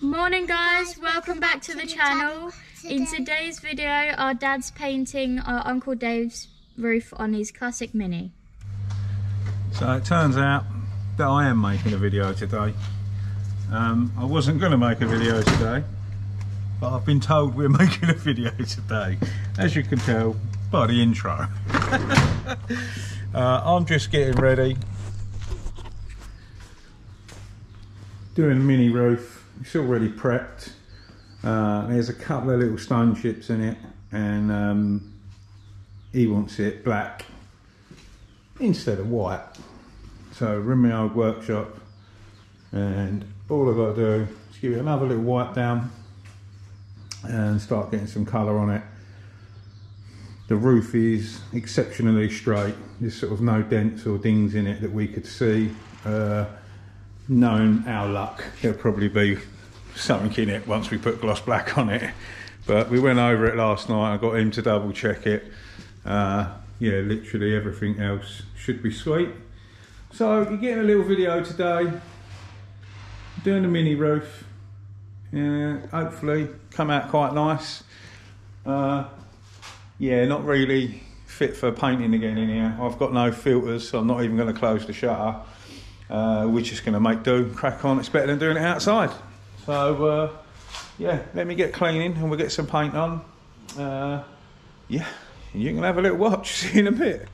Morning guys, welcome back to the channel. In today's video, our dad's painting our Uncle Dave's roof on his classic Mini. So it turns out that I am making a video today. I wasn't going to make a video today, but I've been told we're making a video today, as you can tell by the intro. I'm just getting ready, doing a mini roof. It's already prepped. There's a couple of little stone chips in it, and he wants it black instead of white. So we're in my old workshop, and all I've got to do is give it another little wipe down and start getting some colour on it. The roof is exceptionally straight. There's sort of no dents or dings in it that we could see. Known our luck, there'll probably be something in it once we put gloss black on it, but we went over it last night. I got him to double check it. Yeah, literally everything else should be sweet. So you're getting a little video today, doing a mini roof. Hopefully come out quite nice. Yeah, not really fit for painting again in here. I've got no filters, so I'm not even going to close the shutter. We're just going to make do, crack on. It's better than doing it outside. So yeah, let me get cleaning and we'll get some paint on. Yeah, you can have a little watch, see in a bit.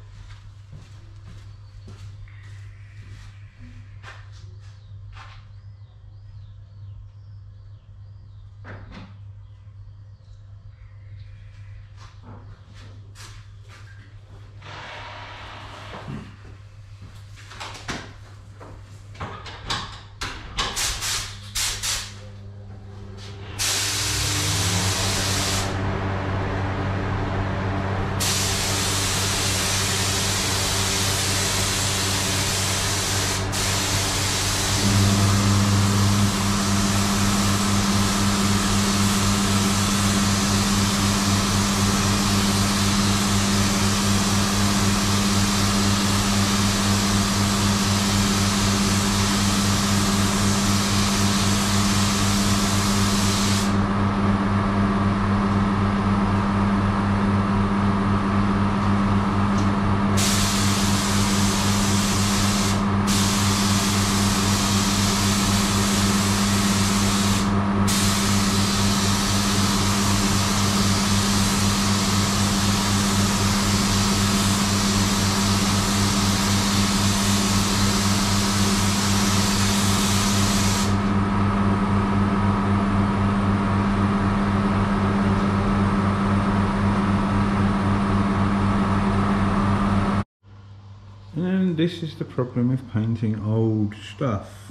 And this is the problem with painting old stuff.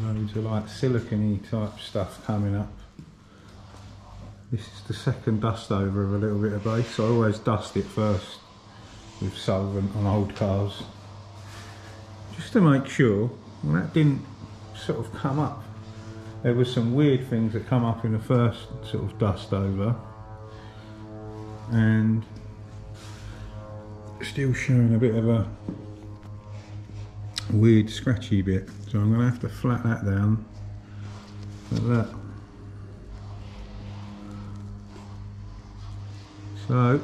Loads of like silicone-y type stuff coming up. This is the second dust over of a little bit of base. I always dust it first with solvent on old cars, just to make sure that didn't sort of come up. There were some weird things that come up in the first sort of dust over, and still showing a bit of a weird scratchy bit, so I'm gonna have to flat that down like that. So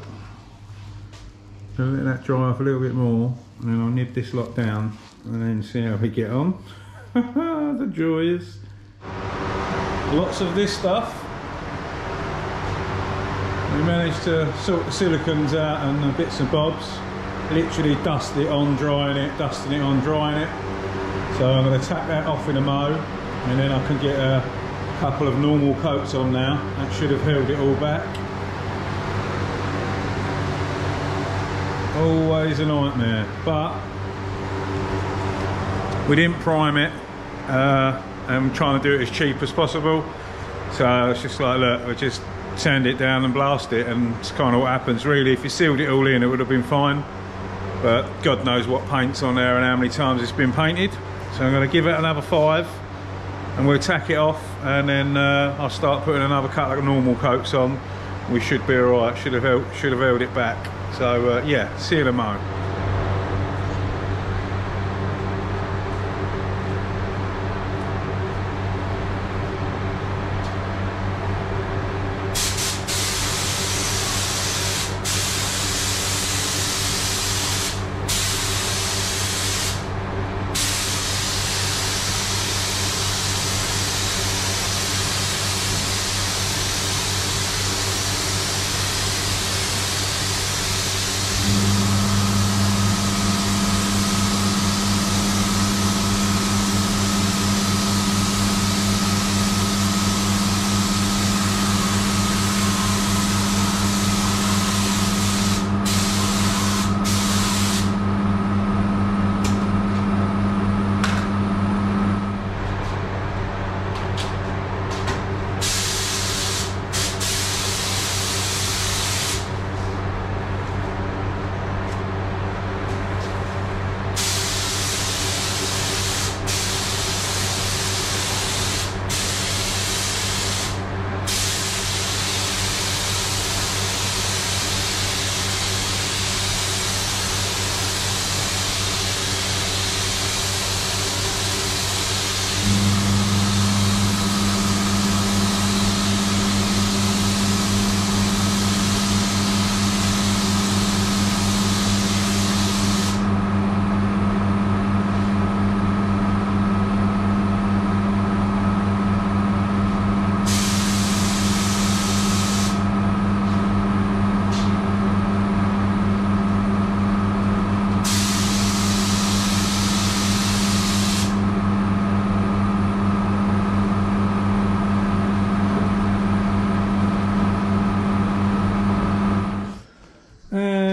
gonna let that dry off a little bit more, and then I'll nib this lot down and then see how we get on. The joys, lots of this stuff. We managed to sort the silicones out and the bits and bobs. Literally dust it on, drying it, dusting it on, drying it. So I'm going to tap that off in a mow, and then I can get a couple of normal coats on now. That should have held it all back. Always a nightmare, but we didn't prime it. I'm trying to do it as cheap as possible. So it's just like, look, we're just sand it down and blast it, and it's kind of what happens really. If you sealed it all in, it would have been fine, but God knows what paint's on there and how many times it's been painted. So I'm going to give it another 5 and we'll tack it off, and then I'll start putting another couple of normal coats on. We should be all right. Should have held it back. So yeah, see you in a moment.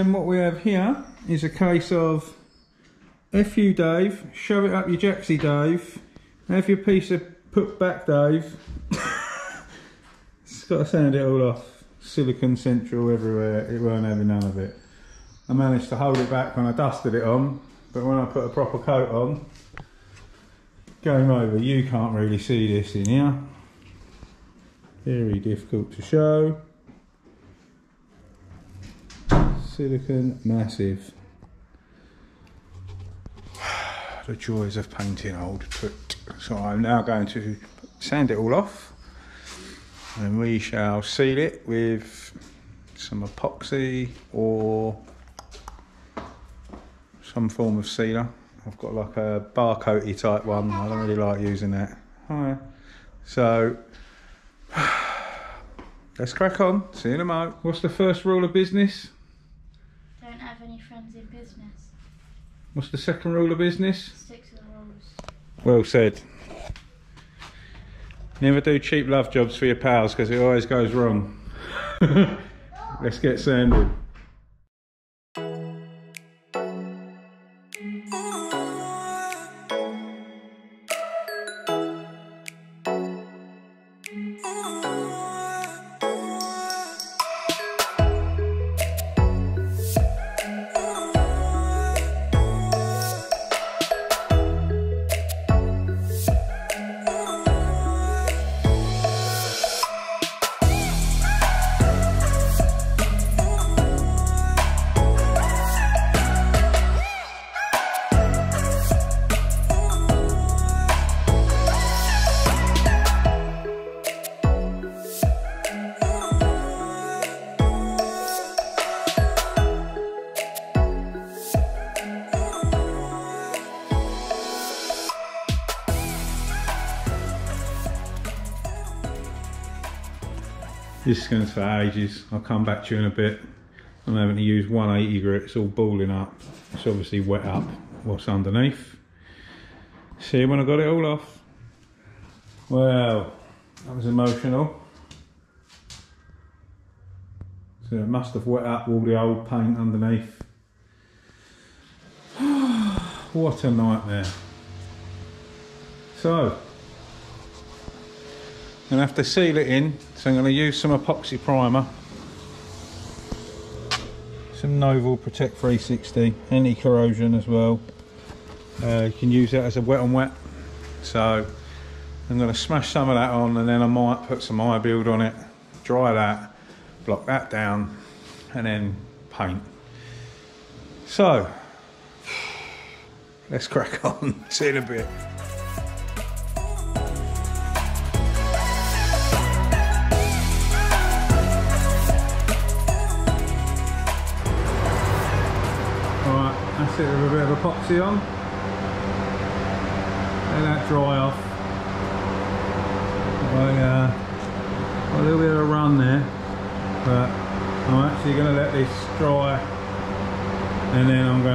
then what we have here is a case of FU Dave, shove it up your jacksy Dave, have your piece of put back Dave. It's got to sand it all off. Silicon central everywhere, it weren't having none of it. I managed to hold it back when I dusted it on, but when I put a proper coat on, game over. You can't really see this in here. Very difficult to show. Silicon massive. The joys of painting old foot. So I'm now going to sand it all off and we shall seal it with some epoxy or some form of sealer. I've got like a bar coaty type one. I don't really like using that. Hi. So let's crack on. See you in a moment. What's the first rule of business? Don't have any friends in business. What's the second rule of business? Stick to the rules. Well said. Never do cheap love jobs for your pals because it always goes wrong. Let's get sanded. This is going to take ages. I'll come back to you in a bit. I'm having to use 180 grit, it's all balling up. It's obviously wet up what's underneath. See when I got it all off. Well, that was emotional. So it must have wet up all the old paint underneath. What a nightmare. So, I'm going to have to seal it in, so I'm going to use some epoxy primer, some Novol Protect 360, anti-corrosion as well. You can use that as a wet on wet, so I'm going to smash some of that on and then I might put some iBuild on it, dry that, block that down and then paint. So let's crack on, see you in a bit. It with a bit of epoxy on, let that dry off. Got a little bit of a run there, but I'm actually going to let this dry and then I'm going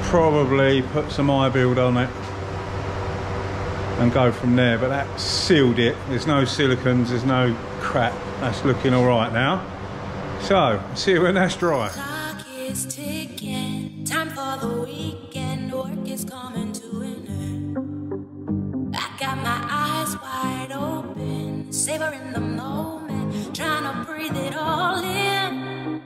to probably put some iBuild on it and go from there. But that sealed it, there's no silicons, there's no crap, that's looking alright now. So, see you when that's dry. Ticking, time for the weekend, work is coming to an end. I got my eyes wide open, savoring the moment, trying to breathe it all in.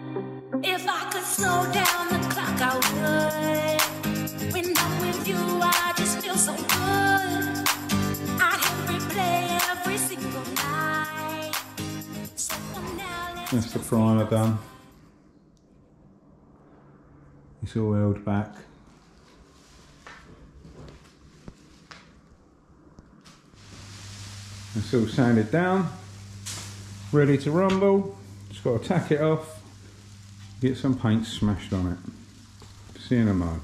If I could slow down the clock, I would. When I'm with you, I just feel so good. I can replay every single night. So now that's the primer done. It's all held back. It's all sanded down, ready to rumble. Just got to tack it off, get some paint smashed on it. See you in a moment.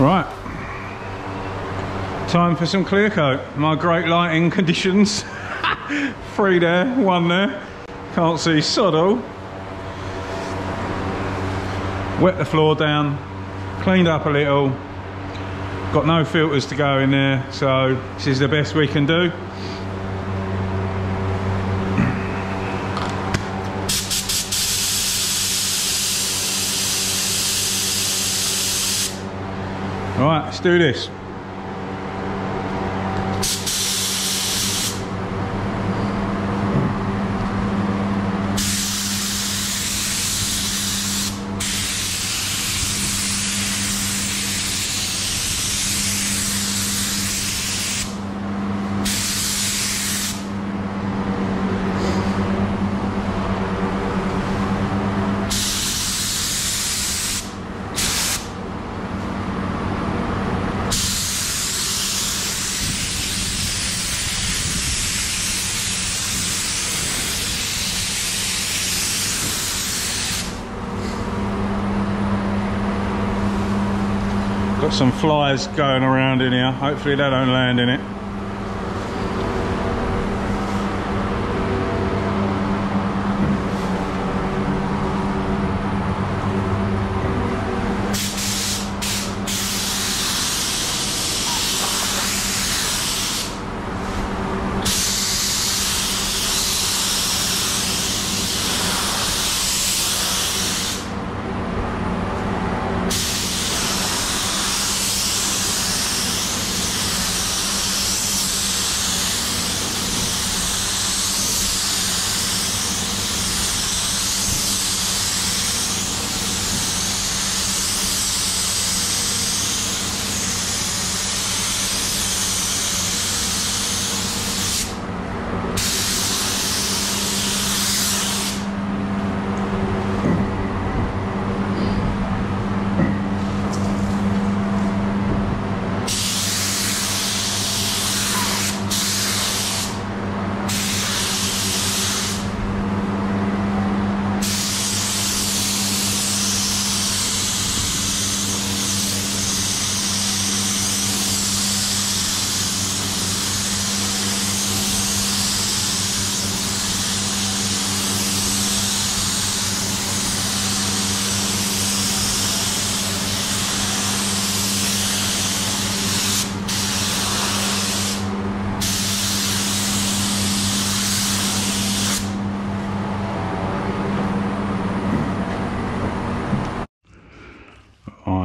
Right, time for some clear coat. My great lighting conditions. 3 there, 1 there. Can't see sod all. Wet the floor down, cleaned up a little. Got no filters to go in there, so this is the best we can do. Right, let's do this. Got some flies going around in here, hopefully they don't land in it.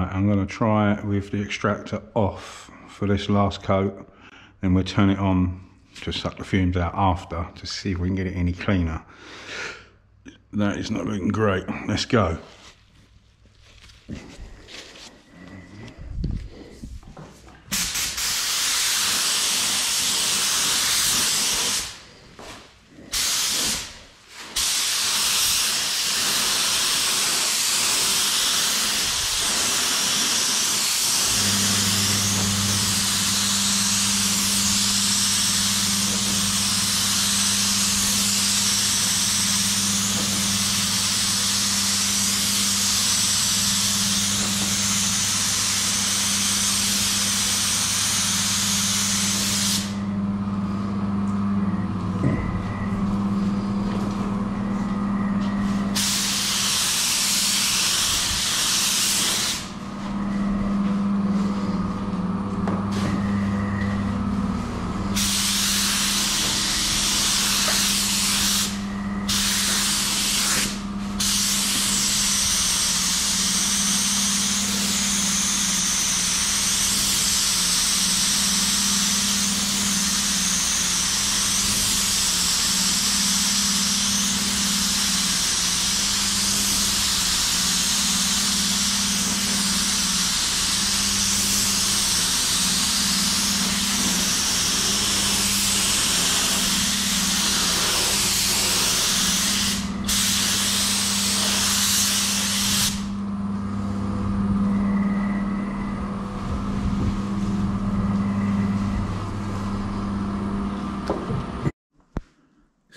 I'm going to try it with the extractor off for this last coat, then we'll turn it on to suck the fumes out after to see if we can get it any cleaner. That is not looking great. Let's go.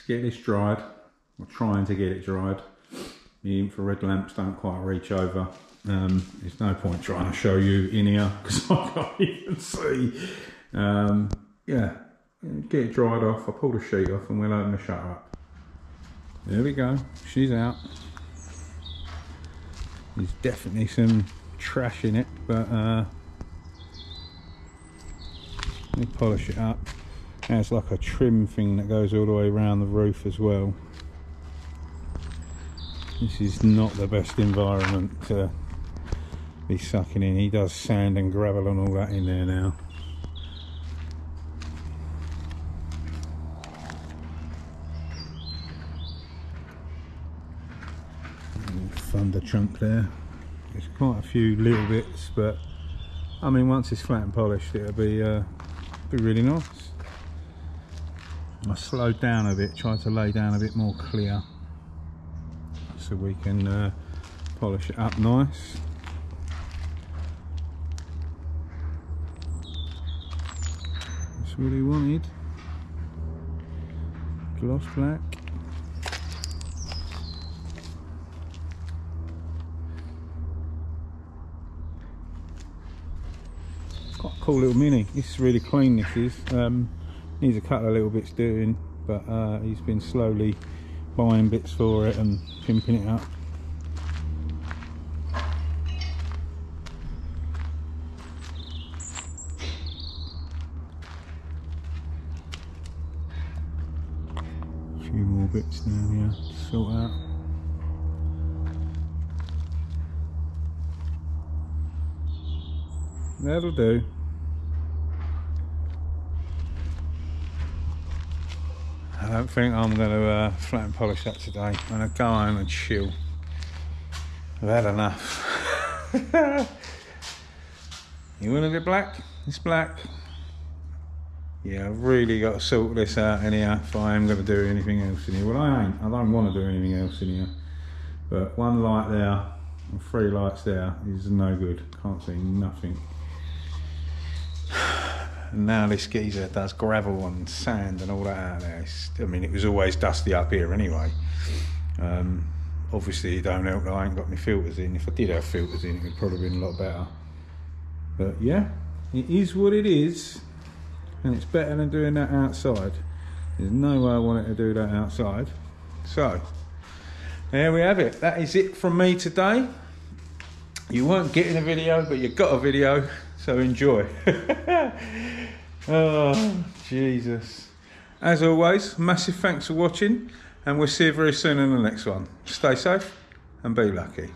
Get this dried, or trying to get it dried. The infrared lamps don't quite reach over. There's no point trying to show you in here because I can't even see. Yeah, get it dried off. I'll pull the sheet off and we'll open the shutter up. There we go, she's out. There's definitely some trash in it, but let me polish it up. And it's like a trim thing that goes all the way around the roof as well. This is not the best environment to be sucking in. He does sand and gravel and all that in there now. Thunder chunk there. There's quite a few little bits, but I mean, once it's flat and polished, it'll be really nice. I slowed down a bit, tried to lay down a bit more clear, so we can polish it up nice. That's what he wanted. Gloss black. Quite a cool little mini. This is really clean, this is. Needs a couple of little bits doing, but he's been slowly buying bits for it and pimping it up. A few more bits down here to sort out. That'll do. I don't think I'm going to flat and polish that today. I'm going to go home and chill. I've had enough. You want a bit black? It's black. Yeah, I've really got to sort this out in here if I am going to do anything else in here. Well, I ain't. I don't want to do anything else in here. But one light there and three lights there is no good. Can't see nothing. And now this geezer does gravel and sand and all that out there. I mean, it was always dusty up here anyway. Obviously it don't help that I ain't got my filters in. If I did have filters in, it would probably have been a lot better. But yeah, it is what it is. And it's better than doing that outside. There's no way I wanted to do that outside. So, there we have it. That is it from me today. You weren't getting a video, but you got a video. So enjoy. Oh, Jesus. As always, massive thanks for watching, and we'll see you very soon in the next one. Stay safe and be lucky.